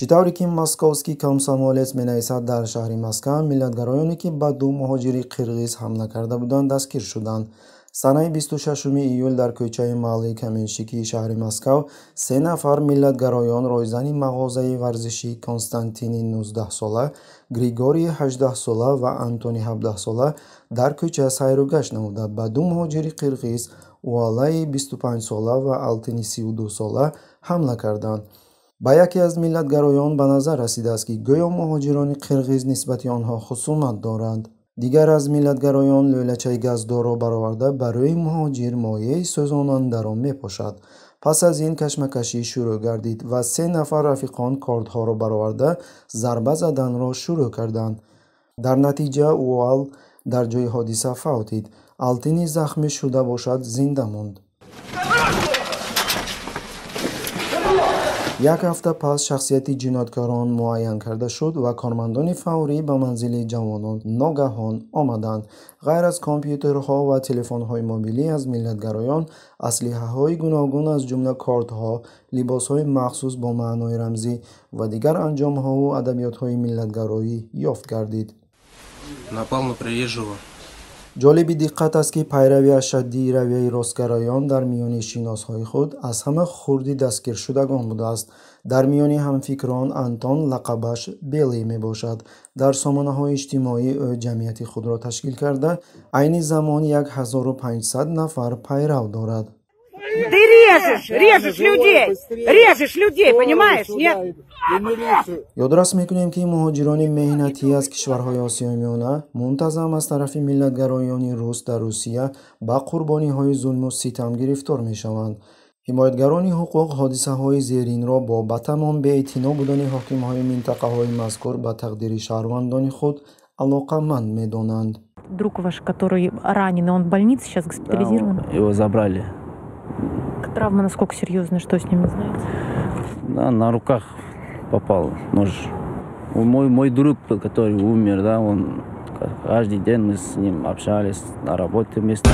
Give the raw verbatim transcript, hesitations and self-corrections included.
چطوری که مسکوسکی کامسامولتس می‌نویسد در شهر مسکو ملت‌گرایانی که به دو مهاجر قرغیز حمله کرده بودند دستگیر شدند. سانای بیست و ششم ایول در کوچه مالی کامینشیکی شهر مسکو سه نفر ملت‌گرایان روزانی مغازه ورزشی کنستانتینی نوزده ساله، گریگوری هجده ساله و آنتونی هفده ساله در کوچه سیر و گشت نمودند. به دو مهاجر قرغیز اولای بیست و پنج ساله و آلتینی سی و دو ساله حمله کردند. با یکی از ملت‌گرایان به نظر رسیده است که گویا مهاجران قرغیز نسبت به آنها خصومت دارند. دیگر از ملت‌گرایان لوله‌چای گازدار را برآورده برای مهاجر مایه سوزاننده را می‌پوشد. پس از این کشمکشی شروع گردید و سه نفر رفیقان کاردها را برآورده ضربه زدن را شروع کردند. در نتیجه اول در جای حادثه فوتید. آلتینی زخمی شده باشد زنده ماند. یک هفته پس شخصیت جنایتکاران معین کرده شد و کارمندان فوری به منزل جوانان ناگهان آمدند. غیر از کامپیوترها و تلفن‌های موبیلی از ملت‌گرایان، اسلحه‌های گوناگون از جمله کارت‌ها، لباس‌های مخصوص با معنای رمزی و دیگر انجام‌ها و ادبیات‌های ملت‌گرایی یافت گردید. جالب دقت است که پیروی از شدی رویه راستگرایان در میان شناس‌های خود از همه خردی دستگیر شدگان بوده است. در میان همفکران آنتون لقبش بلی می باشد. در سامانه‌های اجتماعی او جمعیت خود را تشکیل کرده، عین زمان یک هزار و پانصد نفر پیرو دارد. Ты режешь, режешь людей, режешь людей, понимаешь, нет? یادرس میکنیم که مهاجران مهنتی از کشورهای آسیای میانه منتظم از طرف ملت‌گرایان روس در روسیه با قربانی‌های ظلم و ستم گرفتار میشوند. حمایتگران حقوق حادثه‌های زیرین را با به تمام بی‌اعتنا بودن حاکم‌های منطقه‌های مذکور به تقدیر شهروندان خود علاقه‌مند می‌دانند. Друг ваш, который ранен, он в больнице сейчас госпитализирован? Его забрали. Травма насколько серьезная, что с ним, не знаете? Да, на руках попал нож. Мой, мой друг, который умер, да, он каждый день мы с ним общались на работе вместе.